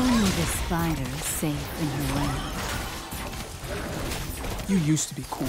Only the spider is safe in her web. You used to be cool.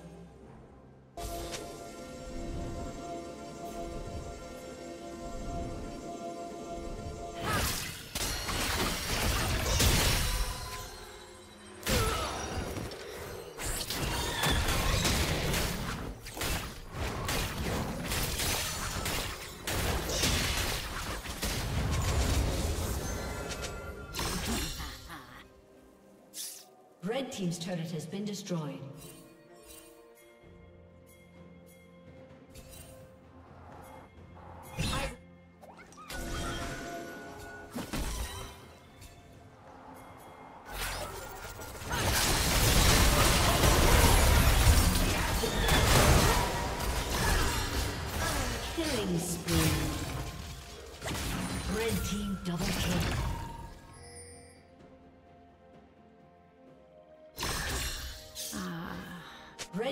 Red team's turret has been destroyed. Red